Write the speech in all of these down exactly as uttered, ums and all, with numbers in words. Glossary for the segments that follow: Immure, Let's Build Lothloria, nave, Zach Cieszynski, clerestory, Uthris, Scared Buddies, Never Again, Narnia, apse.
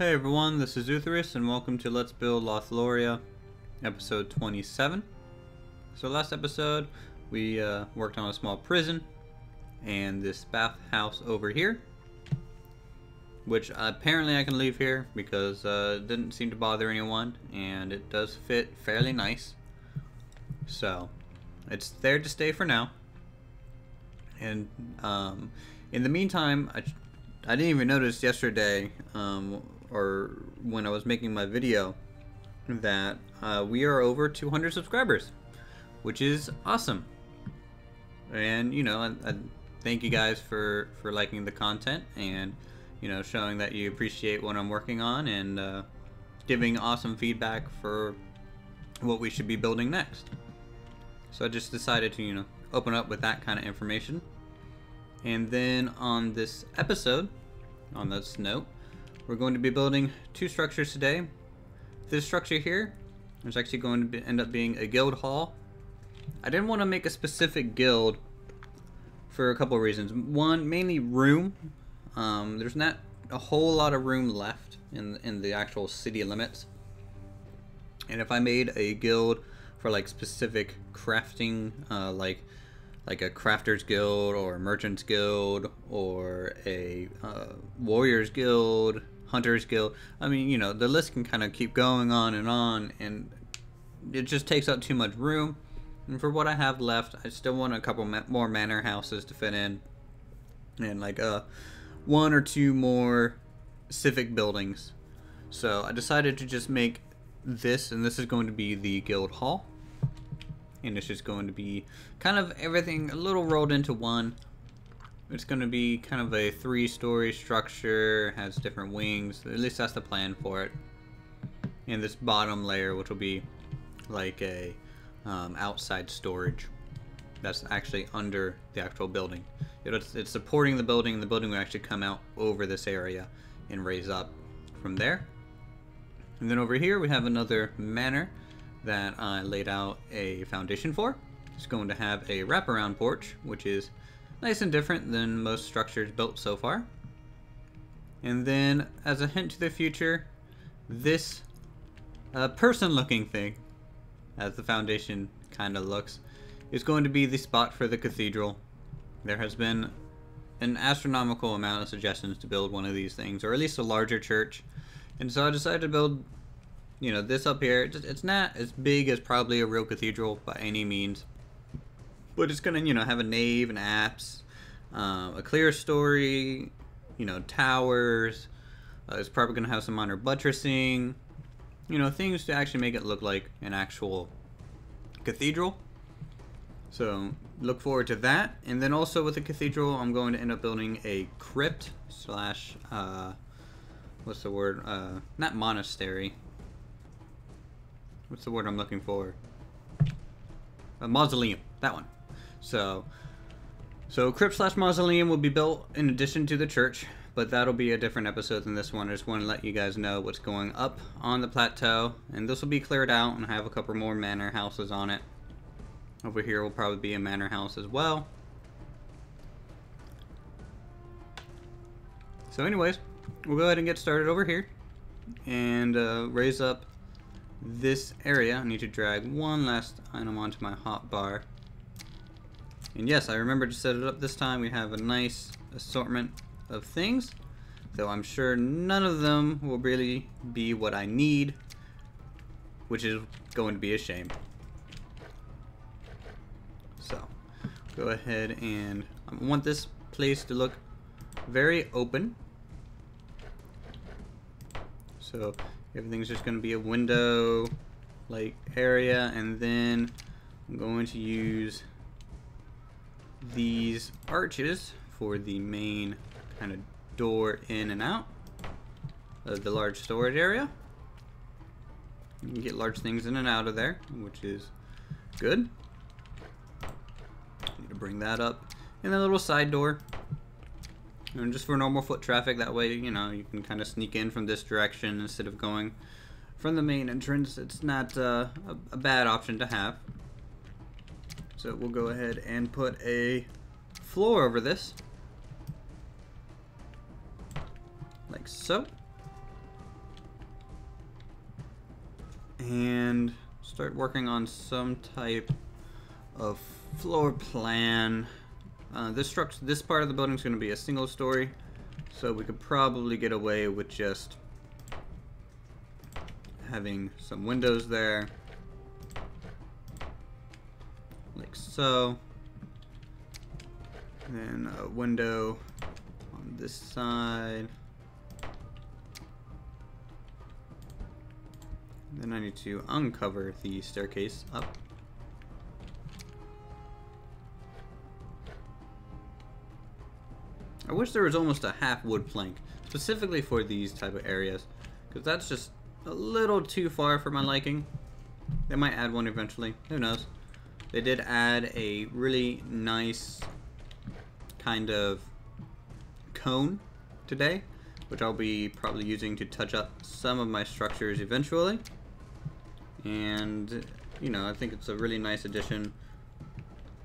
Hey everyone, this is Uthris, and welcome to Let's Build Lothloria, episode twenty-seven. So last episode, we uh, worked on a small prison, and this bathhouse over here, which apparently I can leave here because uh, it didn't seem to bother anyone, and it does fit fairly nice. So, it's there to stay for now. And um, in the meantime, I, I didn't even notice yesterday, um, or when I was making my video, that uh, we are over two hundred subscribers, which is awesome. And you know, I, I thank you guys for for liking the content and you know showing that you appreciate what I'm working on and uh, giving awesome feedback for what we should be building next. So I just decided to you know open up with that kind of information. And then on this episode, on this note, we're going to be building two structures today. This structure here is actually going to be, end up being a guild hall. I didn't want to make a specific guild for a couple of reasons. One, mainly room. Um, there's not a whole lot of room left in, in the actual city limits. And if I made a guild for like specific crafting, uh, like like a crafter's guild or a merchant's guild or a uh, warrior's guild, hunter's guild. I mean, you know, the list can kind of keep going on and on, and it just takes up too much room. And for what I have left, I still want a couple ma more manor houses to fit in, and like uh, one or two more civic buildings. So I decided to just make this, and this is going to be the guild hall. And it's just going to be kind of everything a little rolled into one. It's going to be kind of a three-story structure, has different wings. At least that's the plan for it. And this bottom layer, which will be like a um, outside storage, that's actually under the actual building. It's, it's supporting the building, and the building will actually come out over this area and raise up from there. And then over here we have another manor that I laid out a foundation for. It's going to have a wraparound porch, which is nice and different than most structures built so far. And then, as a hint to the future, this uh, person-looking thing, as the foundation kind of looks, is going to be the spot for the cathedral. There has been an astronomical amount of suggestions to build one of these things, or at least a larger church, and so I decided to build you know, this up here. It's not as big as probably a real cathedral by any means, but it's gonna, you know, have a nave, an apse, um, a clerestory, you know, towers. Uh, it's probably gonna have some minor buttressing, you know, things to actually make it look like an actual cathedral. So look forward to that. And then also with the cathedral, I'm going to end up building a crypt slash, uh, what's the word? Uh, not monastery. What's the word I'm looking for? A mausoleum, that one. So, so crypt slash mausoleum will be built in addition to the church, but that'll be a different episode than this one. I just want to let you guys know what's going up on the plateau, and this will be cleared out and have a couple more manor houses on it. Over here will probably be a manor house as well. So anyways, we'll go ahead and get started over here and uh, raise up this area. I need to drag one last item onto my hotbar. And yes, I remembered to set it up this time. We have a nice assortment of things, though I'm sure none of them will really be what I need, which is going to be a shame. So, go ahead, and I want this place to look very open. So, everything's just going to be a window like area, and then I'm going to use these arches for the main kind of door in and out of the large storage area. You can get large things in and out of there, which is good. Need to bring that up. And then a little side door, and just for normal foot traffic, that way, you know, you can kind of sneak in from this direction instead of going from the main entrance. It's not uh, a, a bad option to have. So we'll go ahead and put a floor over this, like so. and start working on some type of floor plan. Uh, this structure, this part of the building is going to be a single story, so we could probably get away with just having some windows there, like so. And then a window on this side. Then I need to uncover the staircase up. I wish there was almost a half wood plank, specifically for these type of areas, because that's just a little too far for my liking. They might add one eventually, who knows. They did add a really nice kind of cone today, which I'll be probably using to touch up some of my structures eventually. And, you know, I think it's a really nice addition,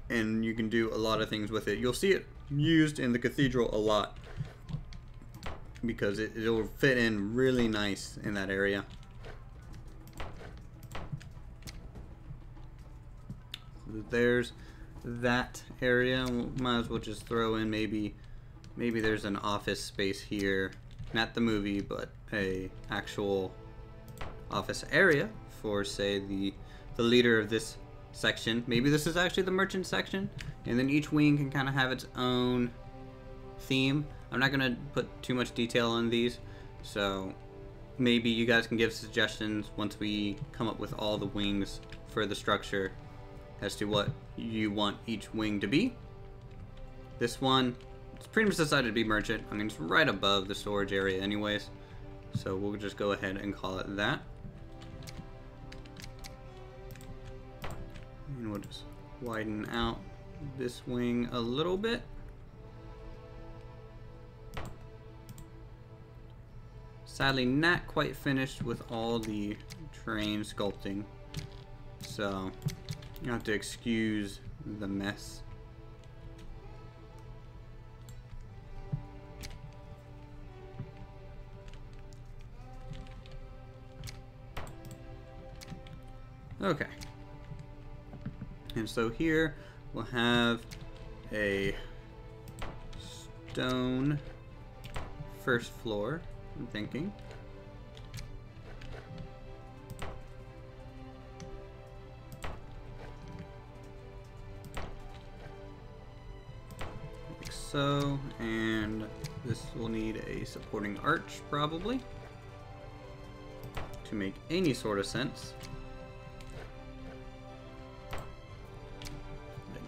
and you can do a lot of things with it. You'll see it used in the cathedral a lot because it, it'll fit in really nice in that area. So there's that area. Might as well just throw in maybe maybe there's an office space here, not the movie, but a actual office area for, say, the the leader of this section. Maybe this is actually the merchant section, and then each wing can kind of have its own theme. I'm not gonna put too much detail on these, so maybe you guys can give suggestions once we come up with all the wings for the structure as to what you want each wing to be. This one, it's pretty much decided to be merchant. I mean, it's right above the storage area anyways, so we'll just go ahead and call it that. And we'll just widen out this wing a little bit. Sadly, not quite finished with all the train sculpting, so you have to excuse the mess. Okay. And so here we'll have a stone first floor, I'm thinking. Like so, and this will need a supporting arch probably to make any sort of sense.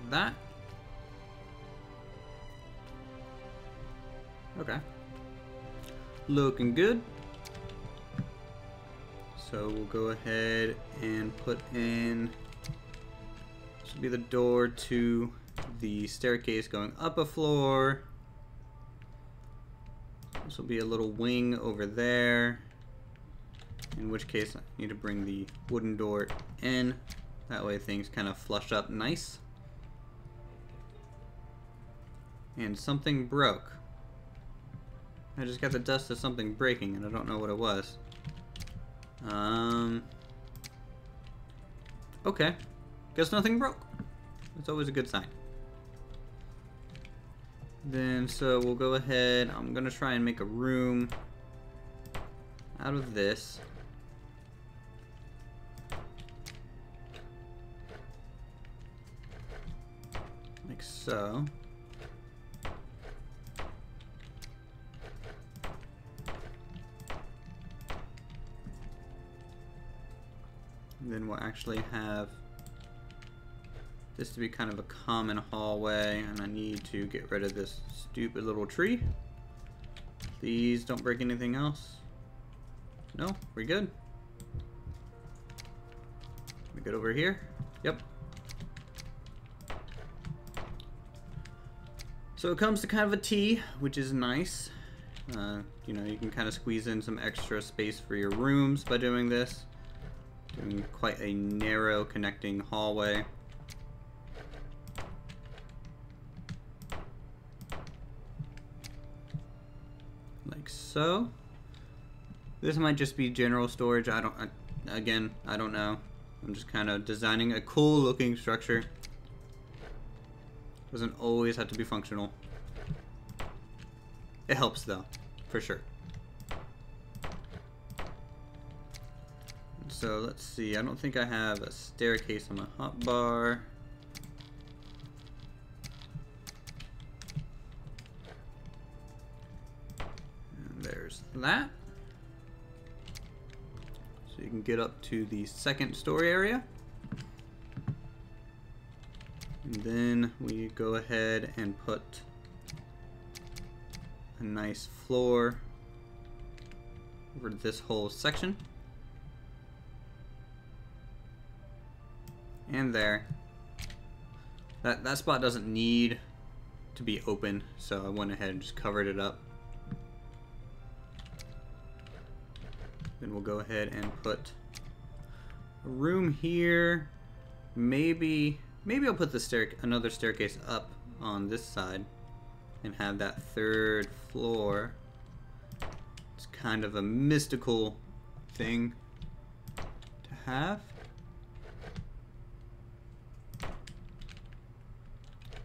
That. Okay. Looking good. So we'll go ahead and put in, this will be the door to the staircase going up a floor. This will be a little wing over there, in which case I need to bring the wooden door in. That way things kind of flush up nice. And something broke. I just got the dust of something breaking, and I don't know what it was. Um. Okay. Guess nothing broke. That's always a good sign. Then, so we'll go ahead. I'm gonna try and make a room out of this. Like so. Then we'll actually have this to be kind of a common hallway, and I need to get rid of this stupid little tree. Please don't break anything else. No, we're good. We good over here? Yep. So it comes to kind of a T, which is nice. Uh, you know, you can kind of squeeze in some extra space for your rooms by doing this. Doing quite a narrow connecting hallway. Like so. This might just be general storage. I don't I, again, I don't know. I'm just kind of designing a cool looking structure. Doesn't always have to be functional. It helps though, for sure. So let's see, I don't think I have a staircase on my hotbar. And there's that. So you can get up to the second story area. And then we go ahead and put a nice floor over this whole section. And there. That, that spot doesn't need to be open, so I went ahead and just covered it up. Then we'll go ahead and put a room here. Maybe maybe I'll put the stair another staircase up on this side and have that third floor. It's kind of a mystical thing to have.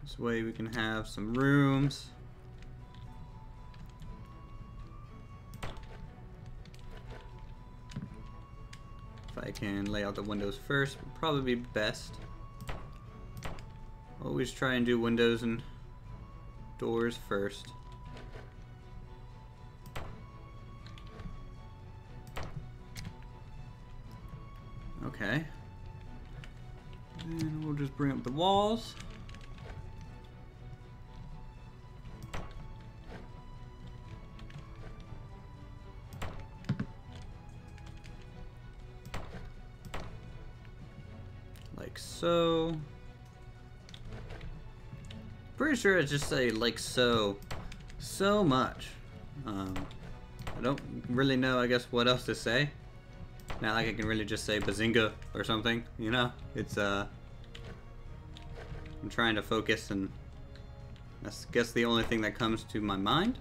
This way we can have some rooms. If I can lay out the windows first, would probably be best. Always try and do windows and doors first. Okay. And we'll just bring up the walls. So, pretty sure I just say like so, so much. Um, I don't really know, I guess, what else to say. Not like I can really just say bazinga or something, you know? It's, uh, I'm trying to focus, and that's, I guess, the only thing that comes to my mind.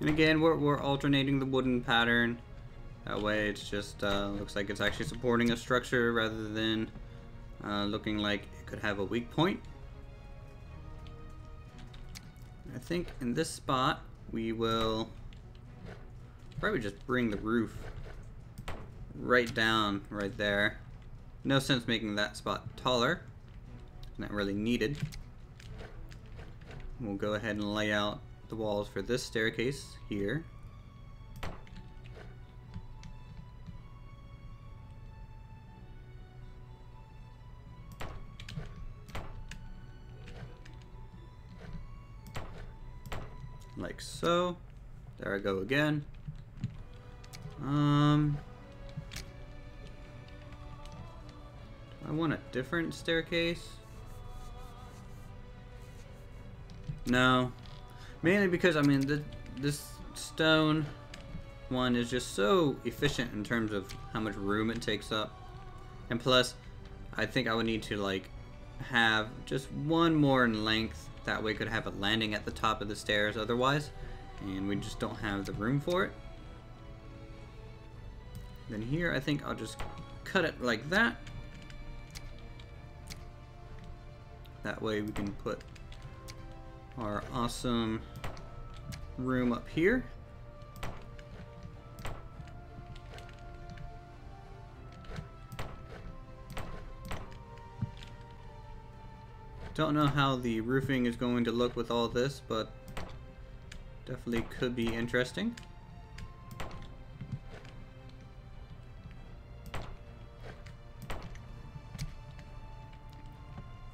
And again, we're, we're alternating the wooden pattern. That way it's just, uh, looks like it's actually supporting a structure rather than uh, looking like it could have a weak point. I think in this spot, we will probably just bring the roof right down right there. No sense making that spot taller. Not really needed. We'll go ahead and lay out the walls for this staircase here. Like so. There I go again. Um, do I want a different staircase? No. Mainly because, I mean, the, this stone one is just so efficient in terms of how much room it takes up. And plus, I think I would need to, like, have just one more in length. That way could have a landing at the top of the stairs otherwise. And we just don't have the room for it. Then here, I think I'll just cut it like that. That way we can put our awesome room up here. Don't know how the roofing is going to look with all this, but definitely could be interesting.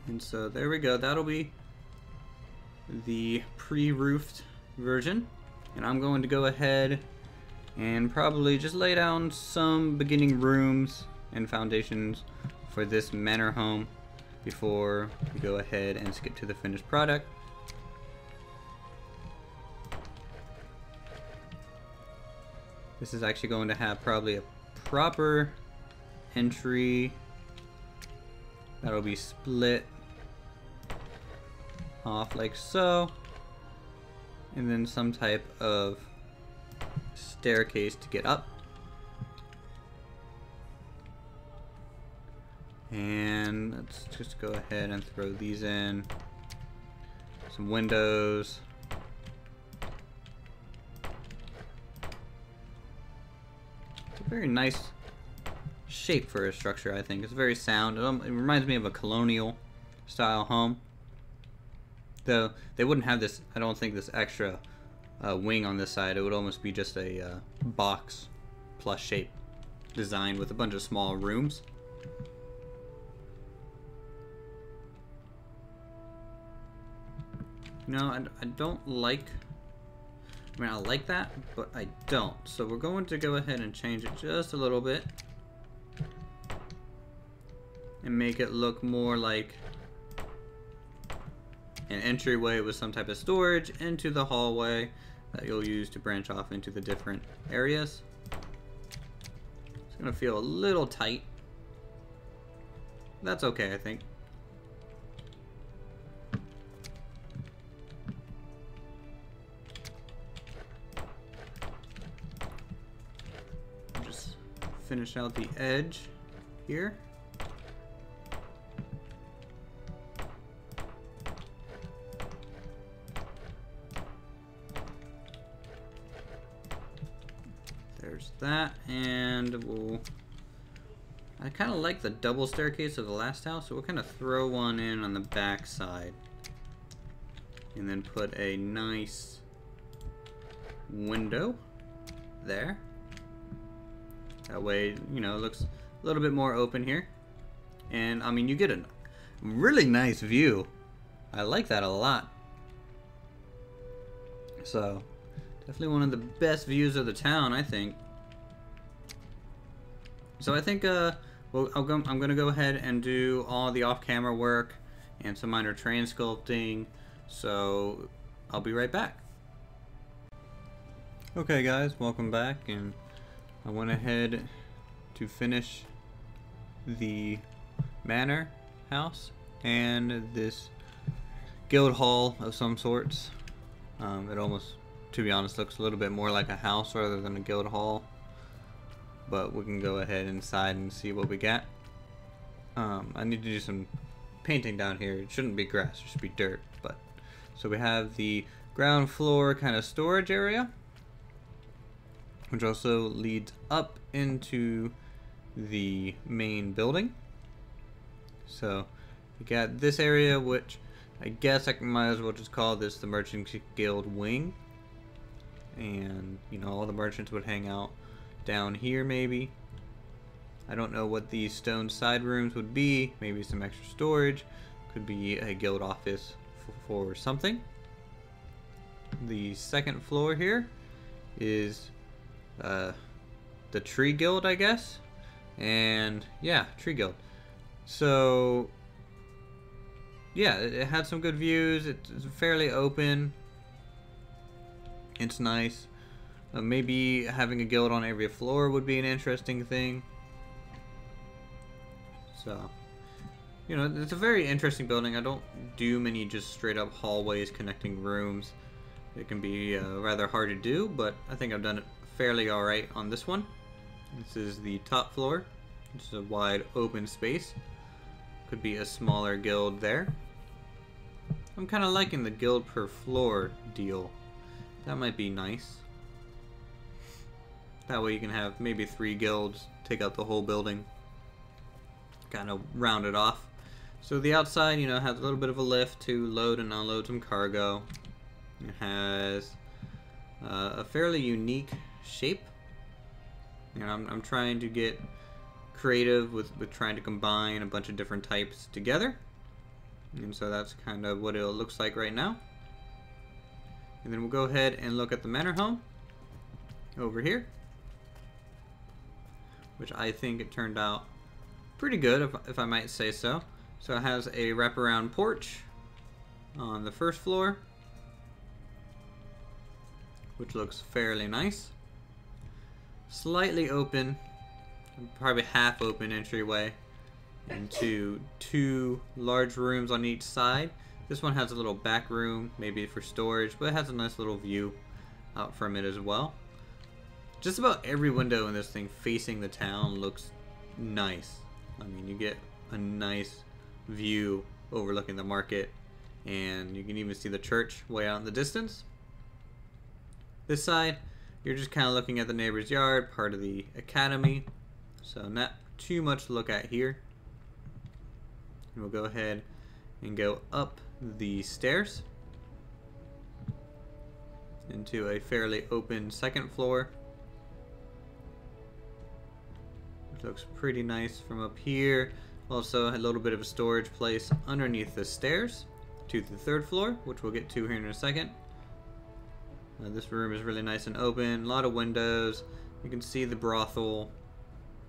And so there we go. That'll be the pre-roofed version, and I'm going to go ahead and probably just lay down some beginning rooms and foundations for this manor home before we go ahead and skip to the finished product. This is actually going to have probably a proper entry that'll be split off like so, and then some type of staircase to get up. And let's just go ahead and throw these in. Some windows. It's a very nice shape for a structure, I think. It's very sound. It, it reminds me of a colonial style home. Though they wouldn't have this, I don't think, this extra uh, wing on this side. It would almost be just a uh, box plus shape designed with a bunch of small rooms. No, I, I don't like, I mean, I like that, but I don't. So we're going to go ahead and change it just a little bit and make it look more like an entryway with some type of storage into the hallway that you'll use to branch off into the different areas. It's gonna feel a little tight. That's okay, I think. Finish out the edge here. There's that, and we'll... I kind of like the double staircase of the last house, so we'll kind of throw one in on the back side. And then put a nice window there. That way, you know, it looks a little bit more open here. And, I mean, you get a really nice view. I like that a lot. So, definitely one of the best views of the town, I think. So I think uh, well, I'll go, I'm going to go ahead and do all the off-camera work and some minor terrain sculpting. So, I'll be right back. Okay, guys, welcome back. And I went ahead to finish the manor house and this guild hall of some sorts. Um, it almost, to be honest, looks a little bit more like a house rather than a guild hall. But we can go ahead inside and see what we got. Um, I need to do some painting down here. It shouldn't be grass, it should be dirt. But so we have the ground floor kind of storage area, which also leads up into the main building. So you got this area, which I guess I might as well just call this the Merchant Guild wing. And, you know, all the merchants would hang out down here maybe. I don't know what these stone side rooms would be. Maybe some extra storage. Could be a guild office for something. The second floor here is... Uh, the tree guild, I guess, and yeah, tree guild. So yeah, it, it had some good views. It's, it's fairly open. It's nice. Uh, maybe having a guild on every floor would be an interesting thing. So, you know, it's a very interesting building. I don't do many just straight up hallways connecting rooms. It can be uh, rather hard to do, but I think I've done it fairly alright on this one. This is the top floor. It's a wide open space. Could be a smaller guild there. I'm kind of liking the guild per floor deal. That might be nice. That way you can have maybe three guilds, take out the whole building, kind of round it off. So the outside, you know, has a little bit of a lift to load and unload some cargo. It has uh, a fairly unique shape, and I'm, I'm trying to get creative with, with trying to combine a bunch of different types together, and so that's kind of what it looks like right now. And then we'll go ahead and look at the manor home over here, which I think it turned out pretty good, if, if I might say so. So it has a wraparound porch on the first floor, which looks fairly nice. Slightly open, probably half open entryway into two large rooms on each side, This one has a little back room, maybe for storage, but it has a nice little view out from it as well. Just about every window in this thing facing the town looks nice. I mean, you get a nice view overlooking the market, and you can even see the church way out in the distance. This side, you're just kind of looking at the neighbor's yard, part of the academy, so not too much to look at here. And we'll go ahead and go up the stairs into a fairly open second floor, which looks pretty nice from up here. Also a little bit of a storage place underneath the stairs to the third floor, which we'll get to here in a second. Uh, this room is really nice and open, a lot of windows. You can see the brothel,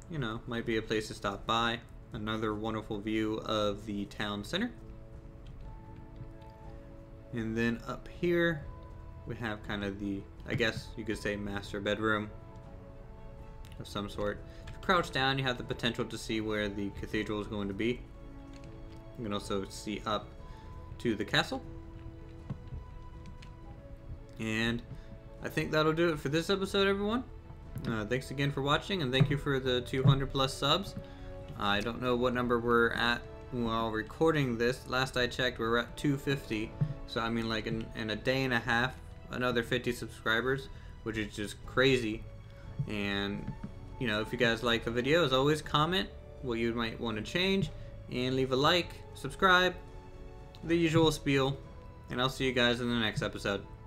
you know, might be a place to stop by. Another wonderful view of the town center. And then up here, we have kind of the, I guess you could say, master bedroom of some sort. If you crouch down, you have the potential to see where the cathedral is going to be. You can also see up to the castle. And I think that'll do it for this episode, everyone. Uh, thanks again for watching, and thank you for the two hundred plus subs. I don't know what number we're at while recording this. Last I checked, we were at two fifty. So, I mean, like in, in a day and a half, another fifty subscribers, which is just crazy. And, you know, if you guys like the video, as always, comment what you might want to change, and leave a like, subscribe, the usual spiel. And I'll see you guys in the next episode.